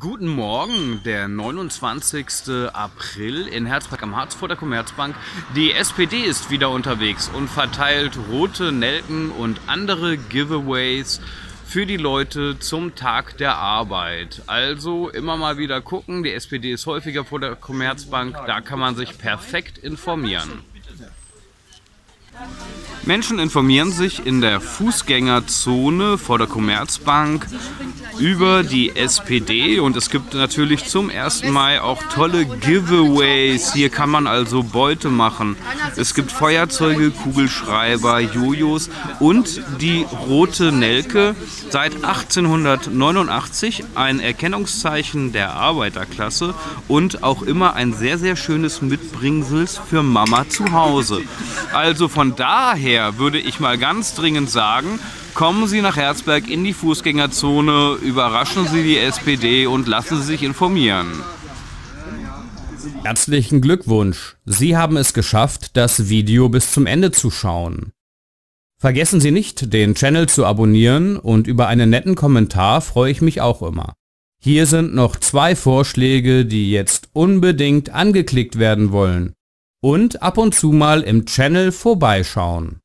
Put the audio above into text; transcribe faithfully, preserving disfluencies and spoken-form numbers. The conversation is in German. Guten Morgen, der neunundzwanzigste April in Herzberg am Harz vor der Commerzbank. Die S P D ist wieder unterwegs und verteilt rote Nelken und andere Giveaways für die Leute zum Tag der Arbeit. Also immer mal wieder gucken, die S P D ist häufiger vor der Commerzbank, da kann man sich perfekt informieren. Menschen informieren sich in der Fußgängerzone vor der Commerzbank über die S P D und es gibt natürlich zum ersten Mai auch tolle Giveaways. Hier kann man also Beute machen. Es gibt Feuerzeuge, Kugelschreiber, Jojos und die rote Nelke. Seit achtzehnhundertneunundachtzig ein Erkennungszeichen der Arbeiterklasse und auch immer ein sehr, sehr schönes Mitbringsel für Mama zu Hause. Also von daher würde ich mal ganz dringend sagen, kommen Sie nach Herzberg in die Fußgängerzone, überraschen Sie die S P D und lassen Sie sich informieren. Herzlichen Glückwunsch! Sie haben es geschafft, das Video bis zum Ende zu schauen. Vergessen Sie nicht, den Channel zu abonnieren und über einen netten Kommentar freue ich mich auch immer. Hier sind noch zwei Vorschläge, die jetzt unbedingt angeklickt werden wollen. Und ab und zu mal im Channel vorbeischauen.